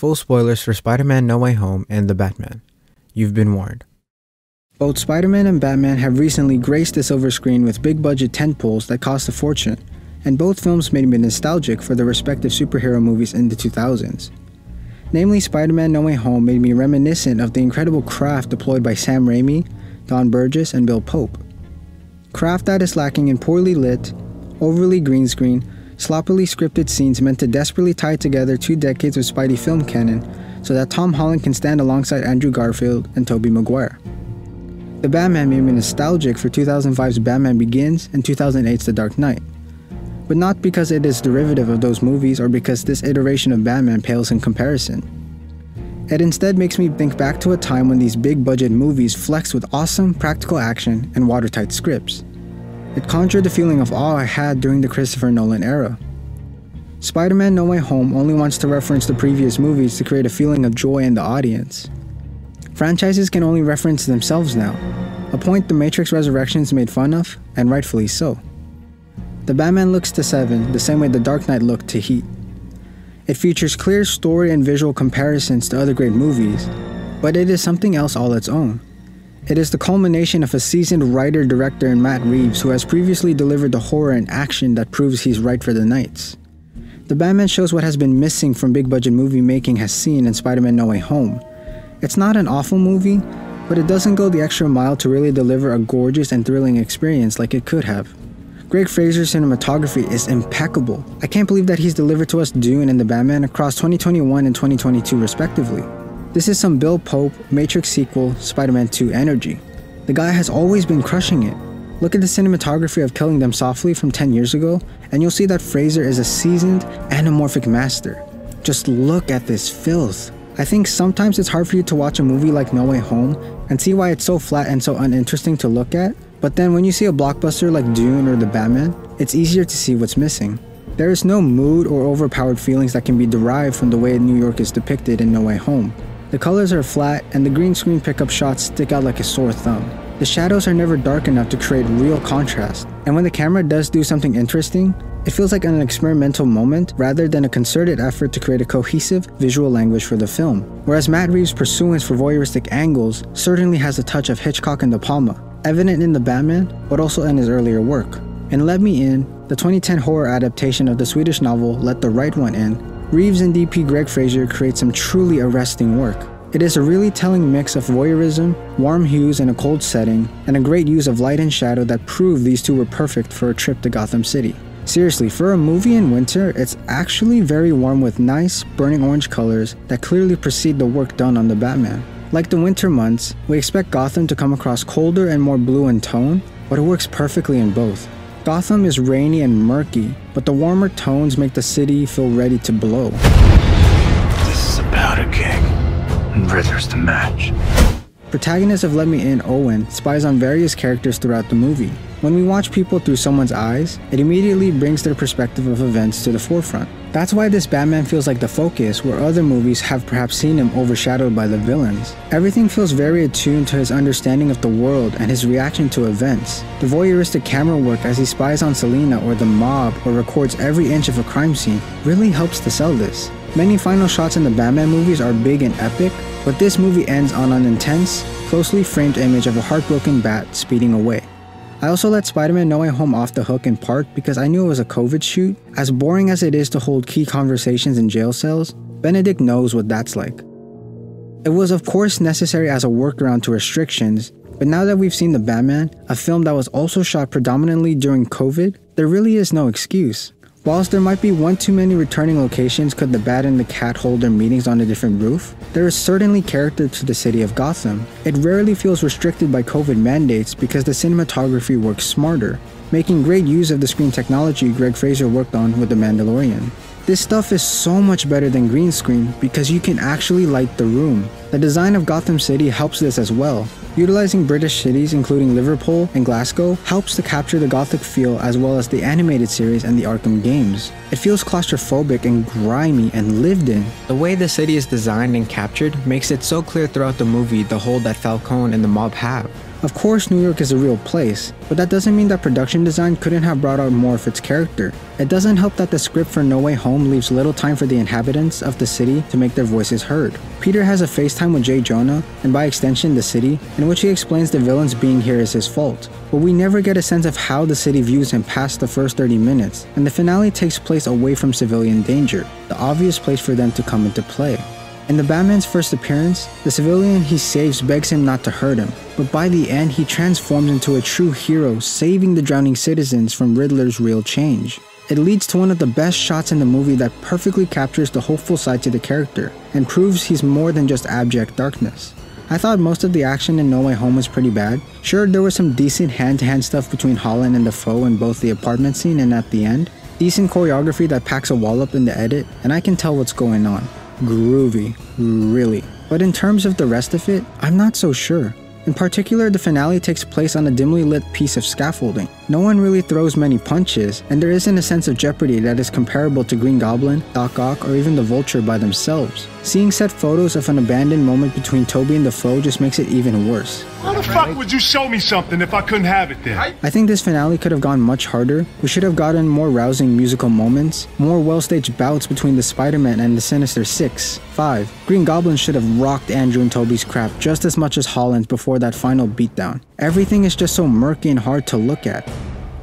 Full spoilers for Spider-Man No Way Home and The Batman. You've been warned. Both Spider-Man and Batman have recently graced the silver screen with big-budget tentpoles that cost a fortune, and both films made me nostalgic for their respective superhero movies in the 2000s. Namely, Spider-Man No Way Home made me reminiscent of the incredible craft deployed by Sam Raimi, Don Burgess, and Bill Pope. Craft that is lacking in poorly lit, overly green screen, sloppily scripted scenes meant to desperately tie together 2 decades of Spidey film canon so that Tom Holland can stand alongside Andrew Garfield and Tobey Maguire. The Batman made me nostalgic for 2005's Batman Begins and 2008's The Dark Knight. But not because it is derivative of those movies or because this iteration of Batman pales in comparison. It instead makes me think back to a time when these big-budget movies flexed with awesome practical action and watertight scripts. It conjured the feeling of awe I had during the Christopher Nolan era. Spider-Man No Way Home only wants to reference the previous movies to create a feeling of joy in the audience. Franchises can only reference themselves now, a point the Matrix Resurrections made fun of, and rightfully so. The Batman looks to 7 the same way The Dark Knight looked to Heat. It features clear story and visual comparisons to other great movies, but it is something else all its own. It is the culmination of a seasoned writer-director in Matt Reeves who has previously delivered the horror and action that proves he's right for the Knights. The Batman shows what has been missing from big-budget movie-making has seen in Spider-Man No Way Home. It's not an awful movie, but it doesn't go the extra mile to really deliver a gorgeous and thrilling experience like it could have. Greg Fraser's cinematography is impeccable. I can't believe that he's delivered to us Dune and The Batman across 2021 and 2022 respectively. This is some Bill Pope, Matrix sequel, Spider-Man 2 energy. The guy has always been crushing it. Look at the cinematography of Killing Them Softly from 10 years ago, and you'll see that Fraser is a seasoned, anamorphic master. Just look at this filth. I think sometimes it's hard for you to watch a movie like No Way Home and see why it's so flat and so uninteresting to look at. But then when you see a blockbuster like Dune or The Batman, it's easier to see what's missing. There is no mood or overpowered feelings that can be derived from the way New York is depicted in No Way Home. The colors are flat and the green screen pickup shots stick out like a sore thumb. The shadows are never dark enough to create real contrast, and when the camera does do something interesting, it feels like an experimental moment rather than a concerted effort to create a cohesive visual language for the film. Whereas Matt Reeves' pursuance for voyeuristic angles certainly has a touch of Hitchcock and De Palma, evident in The Batman, but also in his earlier work. In Let Me In, the 2010 horror adaptation of the Swedish novel Let the Right One In, Reeves and DP Greg Fraser create some truly arresting work. It is a really telling mix of voyeurism, warm hues in a cold setting, and a great use of light and shadow that prove these two were perfect for a trip to Gotham City. Seriously, for a movie in winter, it's actually very warm with nice, burning orange colors that clearly precede the work done on The Batman. Like the winter months, we expect Gotham to come across colder and more blue in tone, but it works perfectly in both. Gotham is rainy and murky, but the warmer tones make the city feel ready to blow. This is about a king, and brothers to match. Protagonist of Let Me In, Owen, spies on various characters throughout the movie. When we watch people through someone's eyes, it immediately brings their perspective of events to the forefront. That's why this Batman feels like the focus, where other movies have perhaps seen him overshadowed by the villains. Everything feels very attuned to his understanding of the world and his reaction to events. The voyeuristic camera work as he spies on Selina or the mob or records every inch of a crime scene really helps to sell this. Many final shots in the Batman movies are big and epic, but this movie ends on an intense, closely framed image of a heartbroken bat speeding away. I also let Spider-Man No Way Home off the hook in part because I knew it was a COVID shoot. As boring as it is to hold key conversations in jail cells, Benedict knows what that's like. It was of course necessary as a workaround to restrictions, but now that we've seen The Batman, a film that was also shot predominantly during COVID, there really is no excuse. Whilst there might be one too many returning locations could the Bat and the Cat hold their meetings on a different roof, there is certainly character to the city of Gotham. It rarely feels restricted by COVID mandates because the cinematography works smarter, making great use of the screen technology Greg Fraser worked on with The Mandalorian. This stuff is so much better than green screen because you can actually light the room. The design of Gotham City helps this as well. Utilizing British cities including Liverpool and Glasgow helps to capture the gothic feel as well as the animated series and the Arkham games. It feels claustrophobic and grimy and lived in. The way the city is designed and captured makes it so clear throughout the movie the hold that Falcone and the mob have. Of course, New York is a real place, but that doesn't mean that production design couldn't have brought out more of its character. It doesn't help that the script for No Way Home leaves little time for the inhabitants of the city to make their voices heard. Peter has a FaceTime with J. Jonah, and by extension the city, in which he explains the villains being here is his fault, but we never get a sense of how the city views him past the first 30 minutes, and the finale takes place away from civilian danger, the obvious place for them to come into play. In the Batman's first appearance, the civilian he saves begs him not to hurt him, but by the end he transforms into a true hero, saving the drowning citizens from Riddler's real change. It leads to one of the best shots in the movie that perfectly captures the hopeful side to the character, and proves he's more than just abject darkness. I thought most of the action in No Way Home was pretty bad. Sure, there was some decent hand-to-hand stuff between Holland and Defoe in both the apartment scene and at the end, decent choreography that packs a wallop in the edit, and I can tell what's going on. Groovy, really. But in terms of the rest of it, I'm not so sure. In particular, the finale takes place on a dimly lit piece of scaffolding. No one really throws many punches, and there isn't a sense of jeopardy that is comparable to Green Goblin, Doc Ock, or even the Vulture by themselves. Seeing set photos of an abandoned moment between Tobey and Defoe just makes it even worse. How the fuck would you show me something if I couldn't have it then? I think this finale could have gone much harder. We should have gotten more rousing musical moments, more well-staged bouts between the Spider-Man and the Sinister Six. 5. Green Goblin should have rocked Andrew and Tobey's crap just as much as Holland before that final beatdown. Everything is just so murky and hard to look at.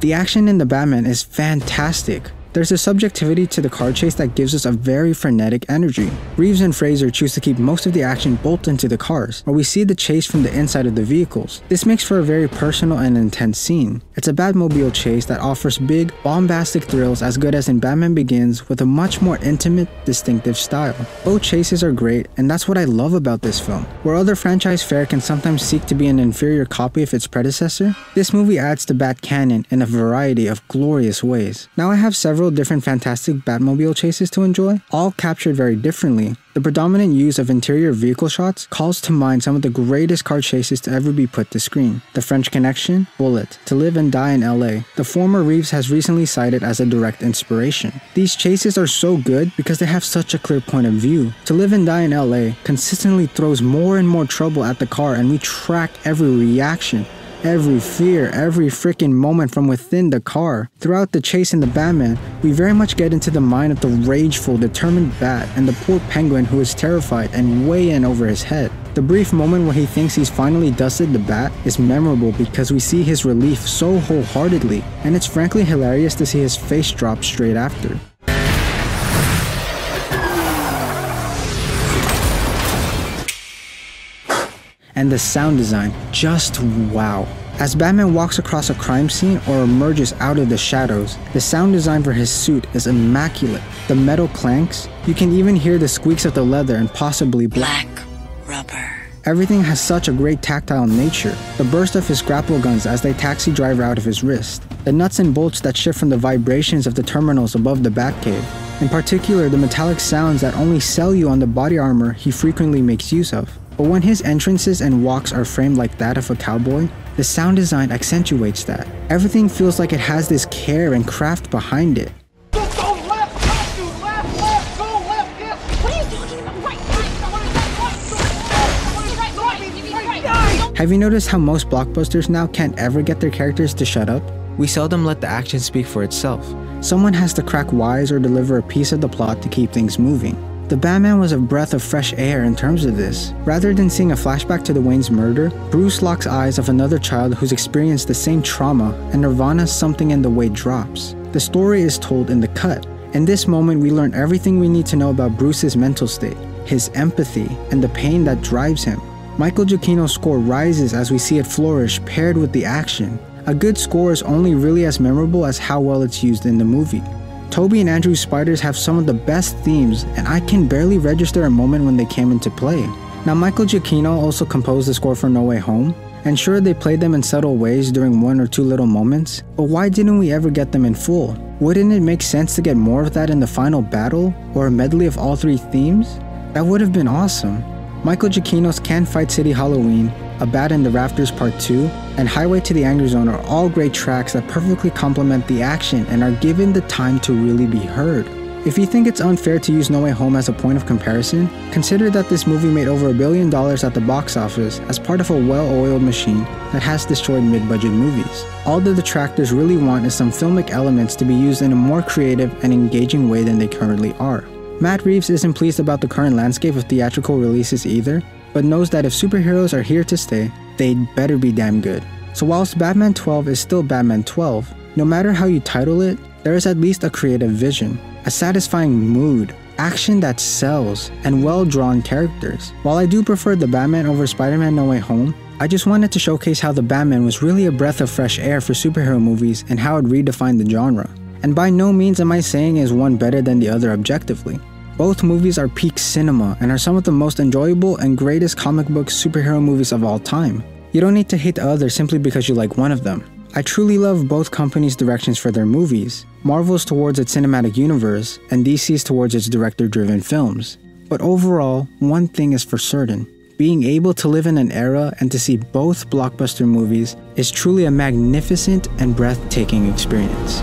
The action in The Batman is fantastic. There's a subjectivity to the car chase that gives us a very frenetic energy. Reeves and Fraser choose to keep most of the action bolted into the cars, or we see the chase from the inside of the vehicles. This makes for a very personal and intense scene. It's a Batmobile chase that offers big, bombastic thrills as good as in Batman Begins with a much more intimate, distinctive style. Both chases are great, and that's what I love about this film. Where other franchise fare can sometimes seek to be an inferior copy of its predecessor, this movie adds to Bat canon in a variety of glorious ways. Now I have several different fantastic Batmobile chases to enjoy, all captured very differently. The predominant use of interior vehicle shots calls to mind some of the greatest car chases to ever be put to screen. The French Connection, Bullitt, To Live and Die in LA, the former Reeves has recently cited as a direct inspiration. These chases are so good because they have such a clear point of view. To Live and Die in LA consistently throws more and more trouble at the car, and we track every reaction, every fear, every freaking moment from within the car. Throughout the chase in The Batman, we very much get into the mind of the rageful, determined Bat and the poor Penguin who is terrified and way in over his head. The brief moment where he thinks he's finally dusted the Bat is memorable because we see his relief so wholeheartedly, and it's frankly hilarious to see his face drop straight after. And the sound design, just wow. As Batman walks across a crime scene or emerges out of the shadows, the sound design for his suit is immaculate. The metal clanks, you can even hear the squeaks of the leather and possibly black rubber. Everything has such a great tactile nature. The burst of his grapple guns as they taxi driver out of his wrist. The nuts and bolts that shift from the vibrations of the terminals above the Batcave. In particular, the metallic sounds that only sell you on the body armor he frequently makes use of. But when his entrances and walks are framed like that of a cowboy, the sound design accentuates that. Everything feels like it has this care and craft behind it. Have you noticed how most blockbusters now can't ever get their characters to shut up? We seldom let the action speak for itself. Someone has to crack wise or deliver a piece of the plot to keep things moving. The Batman was a breath of fresh air in terms of this. Rather than seeing a flashback to the Wayne's murder, Bruce locks eyes of another child who's experienced the same trauma, and Nirvana's Something in the Way drops. The story is told in the cut. In this moment, we learn everything we need to know about Bruce's mental state, his empathy, and the pain that drives him. Michael Giacchino's score rises as we see it flourish, paired with the action. A good score is only really as memorable as how well it's used in the movie. Tobey and Andrew's spiders have some of the best themes, and I can barely register a moment when they came into play. Now, Michael Giacchino also composed the score for No Way Home, and sure, they played them in subtle ways during one or two little moments, but why didn't we ever get them in full? Wouldn't it make sense to get more of that in the final battle, or a medley of all three themes? That would have been awesome. Michael Giacchino's Can't Fight City Halloween, A Bat in the Rafters Part 2, and Highway to the Anger Zone are all great tracks that perfectly complement the action and are given the time to really be heard. If you think it's unfair to use No Way Home as a point of comparison, consider that this movie made over $1 billion at the box office as part of a well-oiled machine that has destroyed mid-budget movies. All the detractors really want is some filmic elements to be used in a more creative and engaging way than they currently are. Matt Reeves isn't pleased about the current landscape of theatrical releases either, but knows that if superheroes are here to stay, they'd better be damn good. So whilst Batman 12 is still Batman 12, no matter how you title it, there is at least a creative vision, a satisfying mood, action that sells, and well-drawn characters. While I do prefer the Batman over Spider-Man No Way Home, I just wanted to showcase how the Batman was really a breath of fresh air for superhero movies and how it redefined the genre. And by no means am I saying is one better than the other objectively. Both movies are peak cinema and are some of the most enjoyable and greatest comic book superhero movies of all time. You don't need to hate the other simply because you like one of them. I truly love both companies' directions for their movies, Marvel's towards its cinematic universe, and DC's towards its director-driven films. But overall, one thing is for certain. Being able to live in an era and to see both blockbuster movies is truly a magnificent and breathtaking experience.